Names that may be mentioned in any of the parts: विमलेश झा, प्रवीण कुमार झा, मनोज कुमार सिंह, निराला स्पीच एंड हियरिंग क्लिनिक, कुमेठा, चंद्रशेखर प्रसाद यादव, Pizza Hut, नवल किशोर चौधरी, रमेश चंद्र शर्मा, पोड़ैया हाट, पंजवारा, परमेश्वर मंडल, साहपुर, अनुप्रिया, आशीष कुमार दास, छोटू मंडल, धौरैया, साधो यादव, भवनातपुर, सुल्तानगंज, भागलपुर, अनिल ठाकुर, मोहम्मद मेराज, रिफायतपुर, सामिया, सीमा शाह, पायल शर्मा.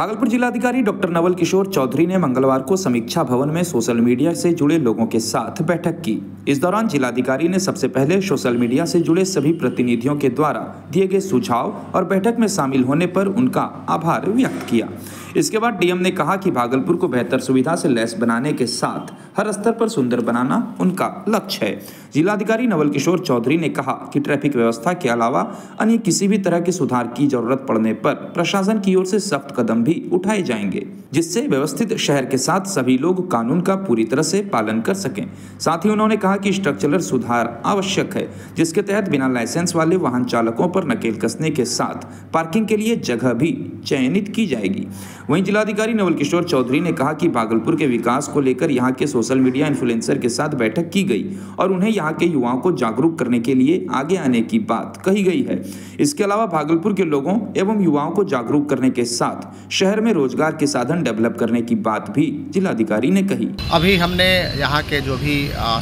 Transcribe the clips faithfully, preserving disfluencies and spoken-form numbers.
भागलपुर जिलाधिकारी डॉक्टर नवल किशोर चौधरी ने मंगलवार को समीक्षा भवन में सोशल मीडिया से जुड़े लोगों के साथ बैठक की। इस दौरान जिलाधिकारी ने सबसे पहले सोशल मीडिया से जुड़े सभी प्रतिनिधियों के द्वारा दिए गए सुझाव और बैठक में शामिल होने पर उनका आभार व्यक्त किया। इसके बाद डीएम ने कहा कि भागलपुर को बेहतर सुविधा से लैस बनाने के साथ हर स्तर पर सुंदर बनाना उनका लक्ष्य है। जिलाधिकारी नवल किशोर चौधरी ने कहा कि ट्रैफिक व्यवस्था के अलावा अन्य किसी भी तरह के सुधार की जरूरत पड़ने पर प्रशासन की ओर से सख्त कदम भी उठाए जाएंगे, जिससे व्यवस्थित शहर के साथ सभी लोग कानून का पूरी तरह से पालन कर सकें। साथ ही उन्होंने कहा कि स्ट्रक्चरल सुधार आवश्यक है, जिसके तहत बिना लाइसेंस वाले वाहन चालकों पर नकेल कसने के साथ पार्किंग के लिए जगह भी चयनित की जाएगी। वहीं जिलाधिकारी नवल किशोर चौधरी ने कहा कि भागलपुर के विकास को लेकर यहां के सोशल मीडिया इन्फ्लुएंसर के साथ बैठक की गई और उन्हें यहां के युवाओं को जागरूक करने के लिए आगे आने की बात कही गई है। इसके अलावा भागलपुर के लोगों एवं युवाओं को जागरूक करने के साथ शहर में रोजगार के साधन डेवलप करने की बात भी जिलाधिकारी ने कही। अभी हमने यहाँ के जो भी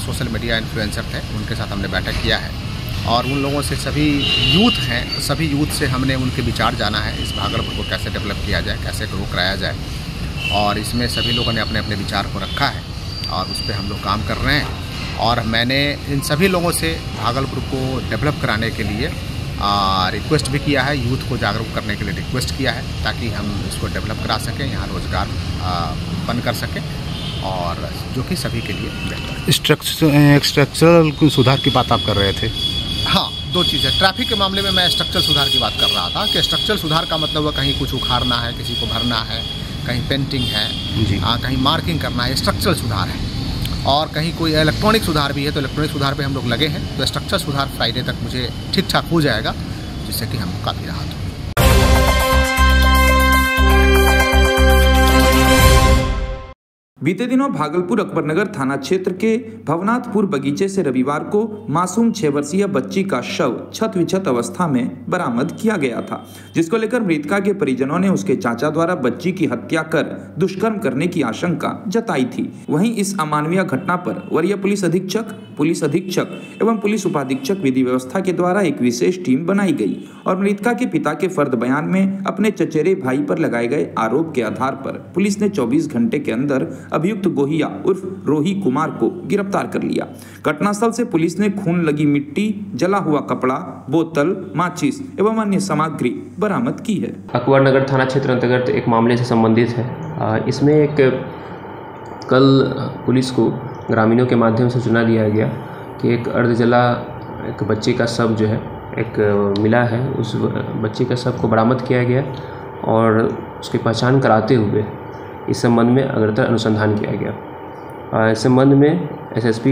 सोशल मीडिया इन्फ्लुएंसर थे उनके साथ हमने बैठक किया है और उन लोगों से सभी यूथ हैं सभी यूथ से हमने उनके विचार जाना है इस भागलपुर को कैसे डेवलप किया जाए, कैसे ग्रो कराया जाए, और इसमें सभी लोगों ने अपने अपने विचार को रखा है और उस पर हम लोग काम कर रहे हैं। और मैंने इन सभी लोगों से भागलपुर को डेवलप कराने के लिए रिक्वेस्ट भी किया है, यूथ को जागरूक करने के लिए रिक्वेस्ट किया है ताकि हम इसको डेवलप करा सकें, यहाँ रोज़गार उत्पन्न कर सकें और जो कि सभी के लिए बेहतर। स्ट्रक्चर स्ट्रक्चरल सुधार की बात आप कर रहे थे। हाँ, दो चीज़ें, ट्रैफिक के मामले में मैं स्ट्रक्चर सुधार की बात कर रहा था कि स्ट्रक्चर सुधार का मतलब वह कहीं कुछ उखाड़ना है, किसी को भरना है, कहीं पेंटिंग है, आ, कहीं मार्किंग करना है, स्ट्रक्चरल सुधार है। और कहीं कोई इलेक्ट्रॉनिक सुधार भी है तो इलेक्ट्रॉनिक सुधार पे हम लोग लगे हैं। तो स्ट्रक्चर सुधार फ्राइडे तक मुझे ठीक ठाक हो जाएगा, जिससे कि हम काफ़ी राहत हो। बीते दिनों भागलपुर अकबरनगर थाना क्षेत्र के भवनातपुर बगीचे से रविवार को मासूम छह वर्षीय बच्ची का शव छत विछत अवस्था में बरामद किया गया था, जिसको लेकर मृतका के परिजनों ने उसके चाचा द्वारा बच्ची की हत्या कर दुष्कर्म करने की आशंका जताई थी। वहीं इस अमानवीय घटना पर वरीय पुलिस अधीक्षक, पुलिस अधीक्षक एवं पुलिस उपाधीक्षक विधि व्यवस्था के द्वारा एक विशेष टीम बनाई गई और मृतका के पिता के फर्द बयान में अपने चचेरे भाई पर लगाए गए आरोप के आधार पर पुलिस ने चौबीस घंटे के अंदर अभियुक्त गोहिया उर्फ रोही कुमार को गिरफ्तार कर लिया। घटनास्थल से पुलिस ने खून लगी मिट्टी, जला हुआ कपड़ा, बोतल, माचिस एवं अन्य सामग्री बरामद की है। अकबरनगर थाना क्षेत्र अंतर्गत एक मामले से संबंधित है। इसमें एक कल पुलिस को ग्रामीणों के माध्यम से सूचना दिया गया कि एक अर्धजला एक बच्चे का शव जो है एक मिला है, उस बच्चे का शव को बरामद किया गया और उसकी पहचान कराते हुए इस संबंध में अग्रतर अनुसंधान किया गया। इस संबंध में एसएसपी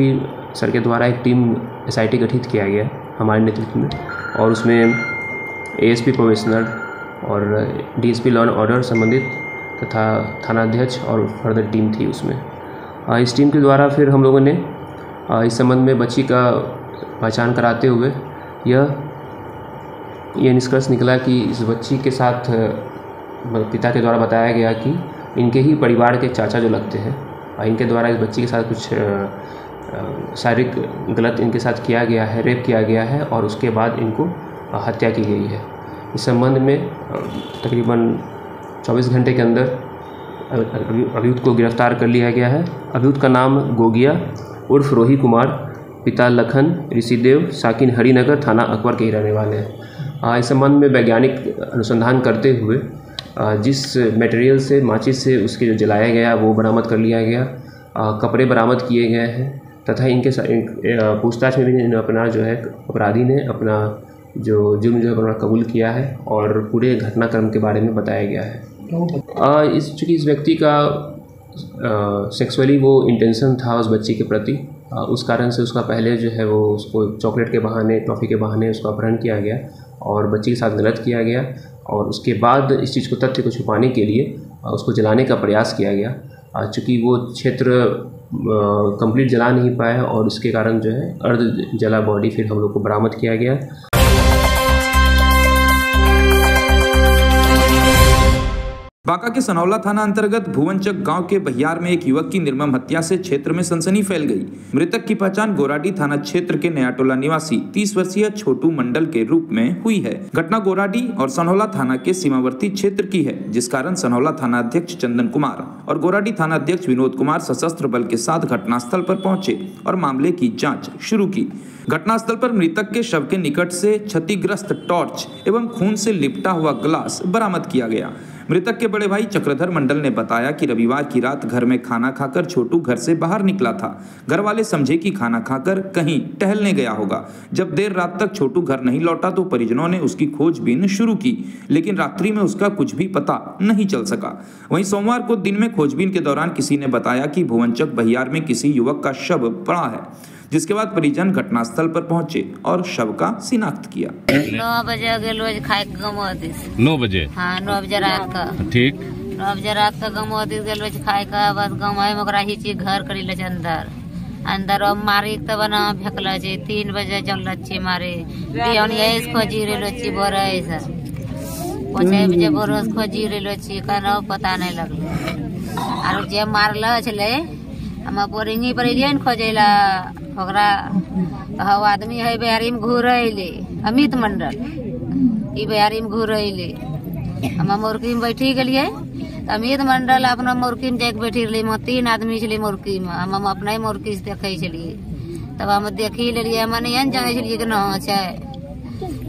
सर के द्वारा एक टीम एसआईटी गठित किया गया हमारे नेतृत्व में और उसमें एएसपी प्रोबेशनर और डीएसपी लॉ एंड ऑर्डर संबंधित तथा थानाध्यक्ष और फर्दर टीम थी उसमें। इस टीम के द्वारा फिर हम लोगों ने इस संबंध में बच्ची का पहचान कराते हुए यह यह निष्कर्ष निकला कि इस बच्ची के साथ पिता के द्वारा बताया गया कि इनके ही परिवार के चाचा जो लगते हैं और इनके द्वारा इस बच्ची के साथ कुछ शारीरिक गलत इनके साथ किया गया है, रेप किया गया है और उसके बाद इनको हत्या की गई है। इस संबंध में तकरीबन चौबीस घंटे के अंदर अभियुक्त को गिरफ्तार कर लिया गया है। अभियुक्त का नाम गोगिया उर्फ रोही कुमार, पिता लखन ऋषिदेव, साकिन हरिनगर, थाना अकबर के ही रहने वाले हैं। इस संबंध में वैज्ञानिक अनुसंधान करते हुए जिस मटेरियल से माचिस से उसके जो जलाया गया वो बरामद कर लिया गया, कपड़े बरामद किए गए हैं तथा इनके पूछताछ में भी अपना जो है अपराधी ने अपना जो जुर्म जो है अपना कबूल किया है और पूरे घटनाक्रम के बारे में बताया गया है। इस चूँकि इस व्यक्ति का सेक्सुअली वो इंटेंशन था उस बच्ची के प्रति, उस कारण से उसका पहले जो है वो उसको चॉकलेट के बहाने, टॉफ़ी के बहाने उसका अपहरण किया गया और बच्ची के साथ गलत किया गया और उसके बाद इस चीज़ को तथ्य को छुपाने के लिए उसको जलाने का प्रयास किया गया। चूँकि वो क्षेत्र कंप्लीट जला नहीं पाया और उसके कारण जो है अर्ध जला बॉडी फिर हम लोग को बरामद किया गया। बांका के सनौला थाना अंतर्गत भुवनचक गांव के बहियार में एक युवक की निर्मम हत्या से क्षेत्र में सनसनी फैल गई। मृतक की पहचान गोराडी थाना क्षेत्र के नयाटोला निवासी तीस वर्षीय छोटू मंडल के रूप में हुई है। घटना गोराडी और सनौला थाना के सीमावर्ती क्षेत्र की है, जिस कारण सनौला थाना अध्यक्ष चंदन कुमार और गोराडी थाना अध्यक्ष विनोद कुमार सशस्त्र बल के साथ घटनास्थल पर पहुंचे और मामले की जाँच शुरू की। घटनास्थल पर मृतक के शव के निकट से क्षतिग्रस्त टॉर्च एवं खून से लिपटा हुआ ग्लास बरामद किया गया। मृतक के बड़े भाई चक्रधर मंडल ने बताया कि रविवार की रात घर में खाना खाकर छोटू घर से बाहर निकला था। घर वाले समझे कि खाना खाकर कहीं टहलने गया होगा। जब देर रात तक छोटू घर नहीं लौटा तो परिजनों ने उसकी खोजबीन शुरू की, लेकिन रात्रि में उसका कुछ भी पता नहीं चल सका। वहीं सोमवार को दिन में खोजबीन के दौरान किसी ने बताया कि भुवनचक बहियार में किसी युवक का शव पड़ा है, जिसके बाद परिजन घटनास्थल पर पहुंचे और शव का शिनाख्त किया। नौ बजे रोज खाए नौ बजे हाँ नौ बजे रात का ठीक नौ बजे रात का गम रोज खाए का बस गमी घर करी लच अंदर अंदर मारी तब ना फेंकल तीन बजे जल लच्छी मारे खोजी रेलो बोर पाँच बजे बोरस खोजी रेलो कहना पता नहीं लगल आरो जे मारल हम बोरिंग पर खोजे ला ओकरा हव आदमी है बिहारी में घूरैले अमित मंडल ई बिहारी में घूरैले हम मुर्की में बैठी गलिए अमित मंडल अपना मुर्की में जाके बैठी रही तीन आदमी छे मुर्की में हम अपने मुर्की से देखे छलिए तब हम देखी लेलिए हम नहीं जाने छलिए कि नहा छै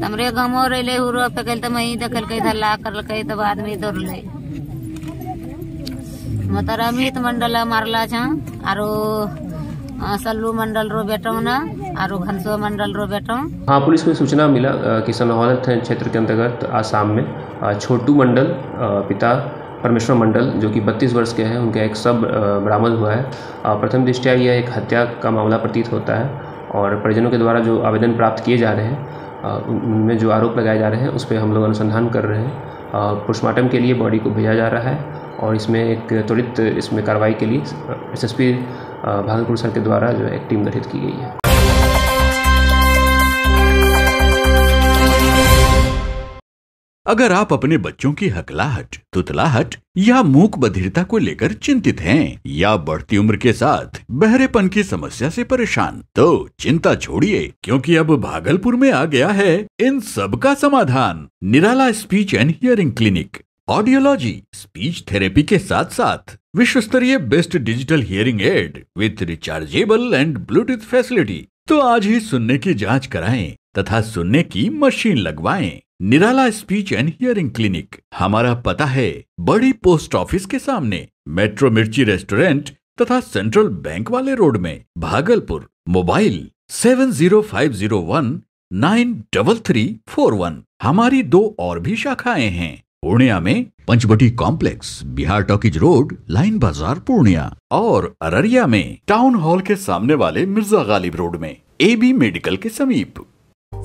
हमरे गाँव रहे हुरो फेकल तब वही देखलकै धल्ला करलकै तब आदमी दौड़लै मतलब अमित मंडल मारला छ आरो सल्लू मंडल रो बेटो ना आरो घनसो मंडल रो बेटो। हाँ, पुलिस में सूचना मिला कि सनौला थाना क्षेत्र के अंतर्गत आसाम में छोटू मंडल पिता परमेश्वर मंडल जो कि बत्तीस वर्ष के हैं उनका एक शव बरामद हुआ है। प्रथम दृष्टया यह एक हत्या का मामला प्रतीत होता है और परिजनों के द्वारा जो आवेदन प्राप्त किए जा रहे हैं उनमें जो आरोप लगाए जा रहे हैं उस पर हम लोग अनुसंधान कर रहे हैं। पोस्टमार्टम के लिए बॉडी को भेजा जा रहा है और इसमें एक त्वरित इसमें कार्रवाई के लिए S S P भागलपुर sir के द्वारा जो एक टीम गठित की गई है। अगर आप अपने बच्चों की हकलाहट, तुतलाहट या मूक बधिरता को लेकर चिंतित हैं या बढ़ती उम्र के साथ बहरेपन की समस्या से परेशान, तो चिंता छोड़िए क्योंकि अब भागलपुर में आ गया है इन सब का समाधान। निराला स्पीच एंड हियरिंग क्लिनिक audiology, speech therapy के साथ साथ विश्व स्तरीय best digital hearing aid with rechargeable and Bluetooth facility. तो आज ही सुनने की जांच कराएं तथा सुनने की मशीन लगवाएं। निराला स्पीच एंड हियरिंग क्लिनिक। हमारा पता है बड़ी पोस्ट ऑफिस के सामने, मेट्रो मिर्ची रेस्टोरेंट तथा सेंट्रल बैंक वाले रोड में, भागलपुर। Mobile seven zero five zero one nine double three four one. हमारी दो और भी शाखाएं हैं, पूर्णिया में Panchvati complex, Bihar talkies road, line बाजार, पूर्णिया, और अररिया में टाउन हॉल के सामने वाले मिर्जा गालिब रोड में, एबी मेडिकल के समीप।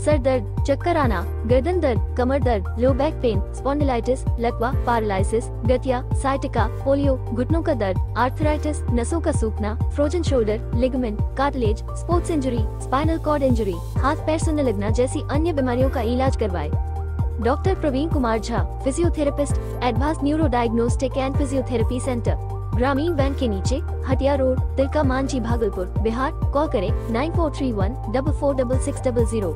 सर दर्द, चक्कर आना, गर्दन दर्द, कमर दर्द, लो बैक पेन, स्पॉन्डिलाइटिस, लकवा, पैरालिसिस, गठिया, साइटिका, पोलियो, घुटनों का दर्द, आर्थराइटिस, नसों का सूखना, frozen shoulder, ligament, cartilage, sports injury, spinal cord injury, हाथ पैर सुन्न लगना जैसी अन्य बीमारियों का इलाज करवाए। Doctor प्रवीण कुमार झा, physiotherapist, advance neuro diagnostic and physiotherapy centre, ग्रामीण बैंक के नीचे, हटिया रोड, तिलका मांझी, भागलपुर, बिहार। कॉल करें nine four three one double four double six double zero.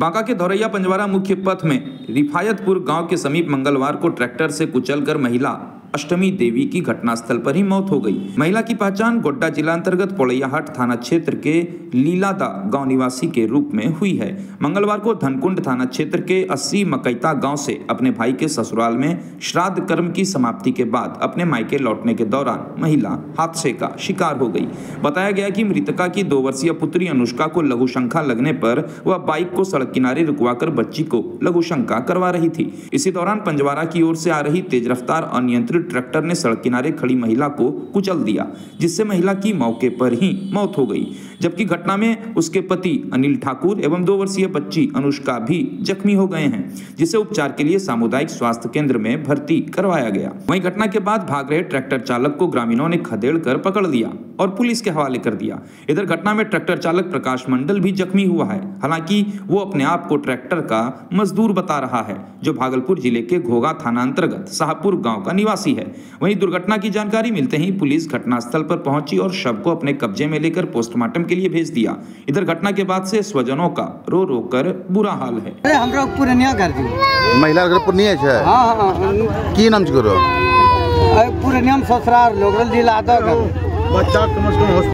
Banka के धौरैया पंजवारा मुख्य पथ में रिफायतपुर गांव के समीप मंगलवार को ट्रैक्टर से कुचलकर महिला अष्टमी देवी की घटनास्थल पर ही मौत हो गई। महिला की पहचान गोड्डा जिला अंतर्गत पोड़ैया हाट थाना क्षेत्र के लीलादा गांव निवासी के रूप में हुई है। मंगलवार को धनकुंड थाना क्षेत्र के अस्सी मकैता गांव से अपने भाई के ससुराल में श्राद्ध कर्म की समाप्ति के बाद अपने मायके लौटने के दौरान महिला हादसे का शिकार हो गई। बताया गया कि मृतका की दो वर्षीय पुत्री अनुष्का को लघुशंका लगने पर वह बाइक को सड़क किनारे रुकवाकर बच्ची को लघुशंका करवा रही थी। इसी दौरान पंजवारा की ओर से आ रही तेज रफ्तार अनियंत्रित ट्रैक्टर ने सड़क किनारे खड़ी महिला को कुचल दिया, जिससे महिला की मौके पर ही मौत हो गई। जबकि घटना घटना में उसके पति अनिल ठाकुर एवं दो वर्षीय बच्ची अनुष्का भी जख्मी हो गए हैं, जिसे उपचार के लिए सामुदायिक स्वास्थ्य केंद्र में भर्ती करवाया गया। वहीं घटना के बाद भाग रहे ट्रैक्टर चालक को ग्रामीणों ने खदेड़ कर पकड़ लिया और पुलिस के हवाले कर दिया। इधर घटना में ट्रैक्टर चालक प्रकाश मंडल भी जख्मी हुआ है। हालांकि वो अपने आप को ट्रैक्टर का मजदूर बता रहा है, जो भागलपुर जिले के घोगा थाना अंतर्गत साहपुर गांव का निवासी है। वहीं दुर्घटना की जानकारी मिलते ही पुलिस घटनास्थल पर पहुंची और शव को अपने कब्जे में लेकर पोस्टमार्टम के लिए भेज दिया। इधर घटना के बाद से स्वजनों का रो रो कर बुरा हाल है। अरे हम लोग पूर्णिया घर की महिला घर पूर्णिया है। हां हां की नाम करो अरे पूर्णिया में ससुराल लोगल लीलादा का बच्चा कम से कम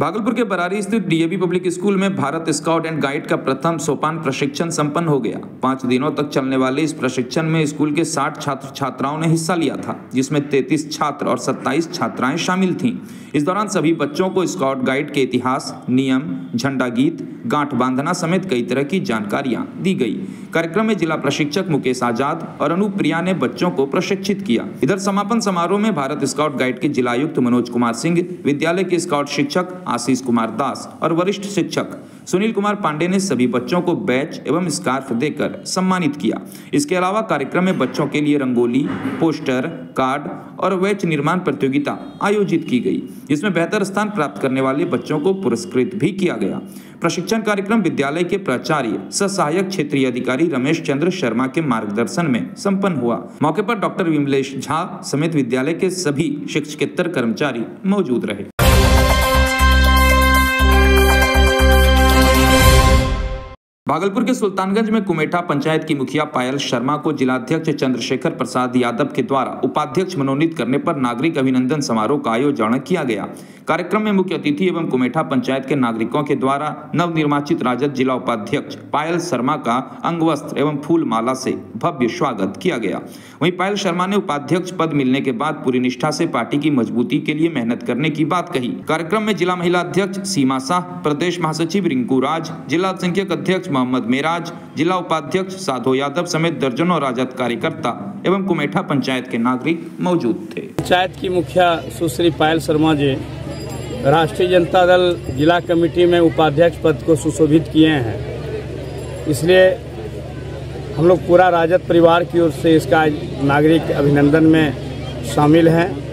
भागलपुर के बरारी स्थित डीएपी पब्लिक स्कूल में भारत स्काउट एंड गाइड का प्रथम सोपान प्रशिक्षण संपन्न हो गया। पाँच दिनों तक चलने वाले इस प्रशिक्षण में स्कूल के साठ छात्र छात्राओं ने हिस्सा लिया था, जिसमें तैंतीस छात्र और सत्ताईस छात्राएं शामिल थीं। इस दौरान सभी बच्चों को स्काउट गाइड के इतिहास, नियम, झंडा गीत, गांठ बांधना समेत कई तरह की जानकारियाँ दी गई। कार्यक्रम में जिला प्रशिक्षक मुकेश आजाद और अनुप्रिया ने बच्चों को प्रशिक्षित किया। इधर समापन समारोह में भारत स्काउट गाइड के जिलायुक्त मनोज कुमार सिंह, विद्यालय के स्काउट शिक्षक आशीष कुमार दास और वरिष्ठ शिक्षक सुनील कुमार पांडे ने सभी बच्चों को बैच एवं स्कार्फ देकर सम्मानित किया। इसके अलावा कार्यक्रम में बच्चों के लिए रंगोली, पोस्टर, कार्ड और बैच निर्माण प्रतियोगिता आयोजित की गई, जिसमें बेहतर स्थान प्राप्त करने वाले बच्चों को पुरस्कृत भी किया गया। प्रशिक्षण कार्यक्रम विद्यालय के प्राचार्य सह सहायक क्षेत्रीय अधिकारी रमेश चंद्र शर्मा के मार्गदर्शन में संपन्न हुआ। मौके पर डॉक्टर विमलेश झा समेत विद्यालय के सभी शिक्षकेतर कर्मचारी मौजूद रहे। भागलपुर के सुल्तानगंज में कुमेठा पंचायत की मुखिया पायल शर्मा को जिलाध्यक्ष चंद्रशेखर प्रसाद यादव के द्वारा उपाध्यक्ष मनोनीत करने पर नागरिक अभिनंदन समारोह का आयोजन किया गया। कार्यक्रम में मुख्य अतिथि एवं कुमेठा पंचायत के नागरिकों के द्वारा नवनिर्वाचित राजद जिला उपाध्यक्ष पायल शर्मा का अंगवस्त्र एवं फूल माला से भव्य स्वागत किया गया। वहीं पायल शर्मा ने उपाध्यक्ष पद मिलने के बाद पूरी निष्ठा से पार्टी की मजबूती के लिए मेहनत करने की बात कही। कार्यक्रम में जिला महिला अध्यक्ष सीमा शाह, प्रदेश महासचिव रिंकू राज, जिला अल्पसंख्यक अध्यक्ष मोहम्मद मेराज, जिला उपाध्यक्ष साधो यादव समेत दर्जनों राजद कार्यकर्ता एवं कुमेठा पंचायत के नागरिक मौजूद थे। पंचायत की मुखिया सुश्री पायल शर्मा जी राष्ट्रीय जनता दल जिला कमेटी में उपाध्यक्ष पद को सुशोभित किए हैं, इसलिए हम लोग पूरा राजद परिवार की ओर से इसका नागरिक अभिनंदन में शामिल हैं।